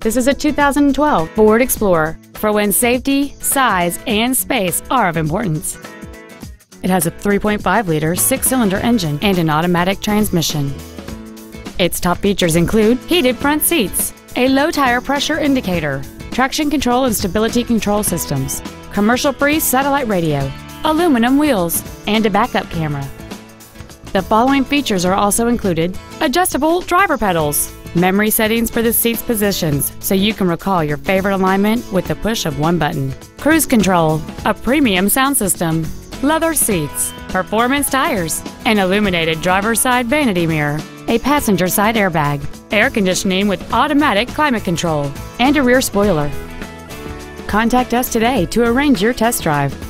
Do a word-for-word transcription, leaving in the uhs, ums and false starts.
This is a two thousand twelve Ford Explorer for when safety, size, and space are of importance. It has a three point five liter six-cylinder engine and an automatic transmission. Its top features include heated front seats, a low tire pressure indicator, traction control and stability control systems, commercial-free satellite radio, aluminum wheels, and a backup camera. The following features are also included: adjustable driver pedals, memory settings for the seat's positions so you can recall your favorite alignment with the push of one button, cruise control, a premium sound system, leather seats, performance tires, an illuminated driver's side vanity mirror, a passenger side airbag, air conditioning with automatic climate control, and a rear spoiler. Contact us today to arrange your test drive.